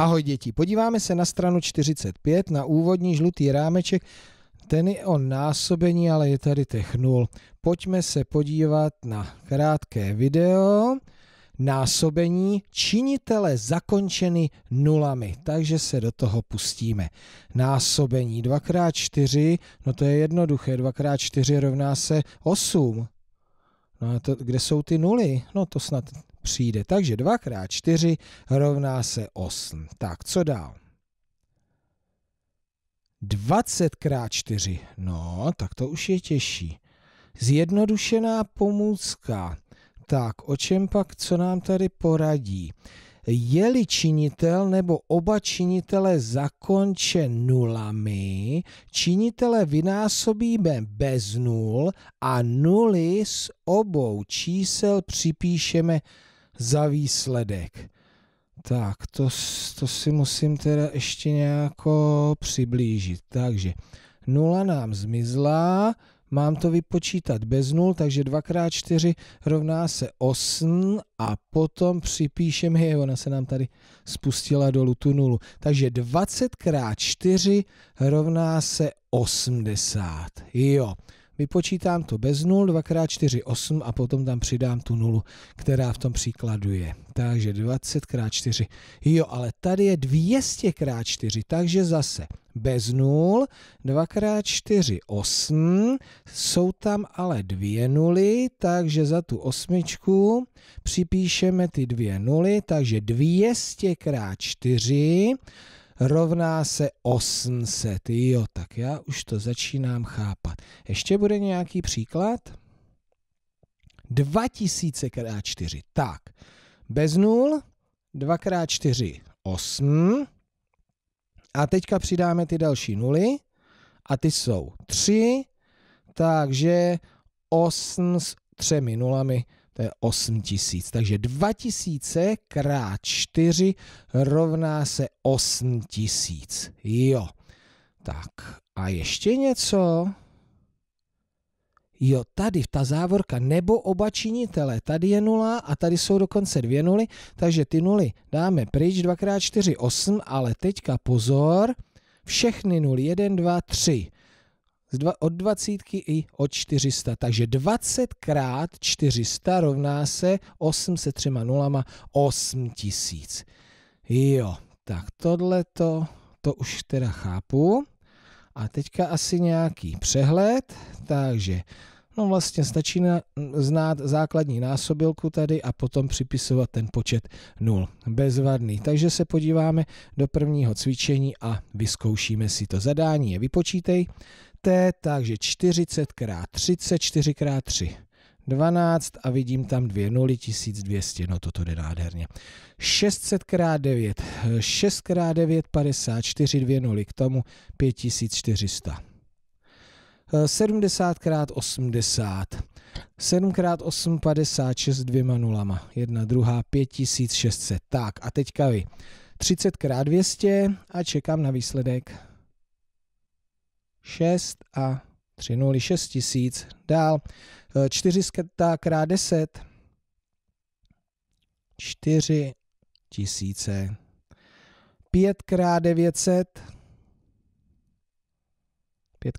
Ahoj děti, podíváme se na stranu 45, na úvodní žlutý rámeček, ten je o násobení, ale je tady těch nul. Pojďme se podívat na krátké video. Násobení, činitele zakončeny nulami, takže se do toho pustíme. Násobení 2×4, no to je jednoduché, 2×4 rovná se 8. No a to, kde jsou ty nuly? No to snad přijde. Takže 2×4 rovná se 8. Tak, co dál? 20×4, no tak to už je těžší. Zjednodušená pomůcka. Tak, o čem pak, co nám tady poradí? Je-li činitel nebo oba činitele zakončen nulami, činitele vynásobíme bez nul a nuly z obou čísel připíšeme za výsledek. Tak, to si musím teda ještě nějako přiblížit. Takže nula nám zmizla. Mám to vypočítat bez nul, takže 2×4 rovná se 8 a potom připíšeme, ona se nám tady spustila dolů tu nulu. Takže 20×4 rovná se 80. Jo, vypočítám to bez nul, 2×4 8 a potom tam přidám tu nulu, která v tom příkladu je. Takže 20×4, jo, ale tady je 200×4, takže zase bez nul, 2×4 8, jsou tam ale dvě nuly, takže za tu osmičku připíšeme ty dvě nuly, takže 200×4 rovná se 800. Jo, tak já už to začínám chápat. Ještě bude nějaký příklad? 2000×4, tak. Bez nul, 2×4 8. A teďka přidáme ty další nuly a ty jsou 3, takže 8 s 3 nulami, to je 8000. Takže 2000×4 rovná se 8000. Jo, tak a ještě něco. Jo, tady ta závorka, nebo oba činitele, tady je nula a tady jsou dokonce dvě nuly, takže ty nuly dáme pryč, 2×4 8, ale teďka pozor, všechny nuly, 1, 2, 3, od 20 i od 400, takže 20×400 rovná se 8 se 3 nulama 8000. Jo, tak tohleto, to už teda chápu. A teďka asi nějaký přehled, takže no vlastně stačí znát základní násobilku tady a potom připisovat ten počet nul. Bezvadný. Takže se podíváme do prvního cvičení a vyzkoušíme si to. Zadání je vypočítejte, takže 40×30, 4×3. 12 a vidím tam dvě nuly, 1200, no toto jde nádherně. 600×9, 6×9, 54, dvě nuly k tomu, 5400. 70×80, 7×8, 56, dvěma nulama, jedna druhá, 5600. Tak a teďka vy, 30×200 a čekám na výsledek. 6 a 3 nuly, 6000, dál, 4×10, 4000, 5×900,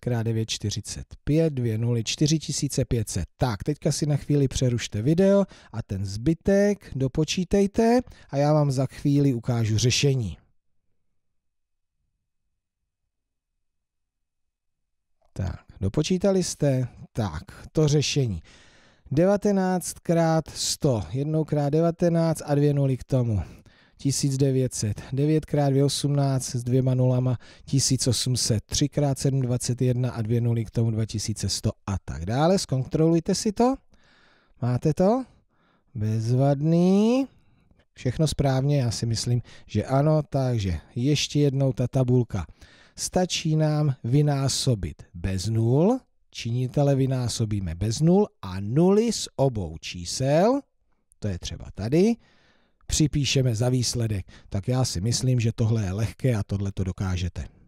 5×9 45, dvě nuly, 4500. Tak, teďka si na chvíli přerušte video a ten zbytek dopočítejte a já vám za chvíli ukážu řešení. Tak, dopočítali jste? Tak, to řešení. 19×100, 1×19 a dvě nuly k tomu. 1900, 9×218 s dvěma nulama, 1800, 3×7, 21 a dvě nuly k tomu, 2100 a tak dále. Zkontrolujte si to. Máte to? Bezvadný. Všechno správně, já si myslím, že ano, takže ještě jednou ta tabulka. Stačí nám vynásobit bez nul, činitele vynásobíme bez nul a nuly z obou čísel, to je třeba tady, připíšeme za výsledek. Tak já si myslím, že tohle je lehké a tohle to dokážete.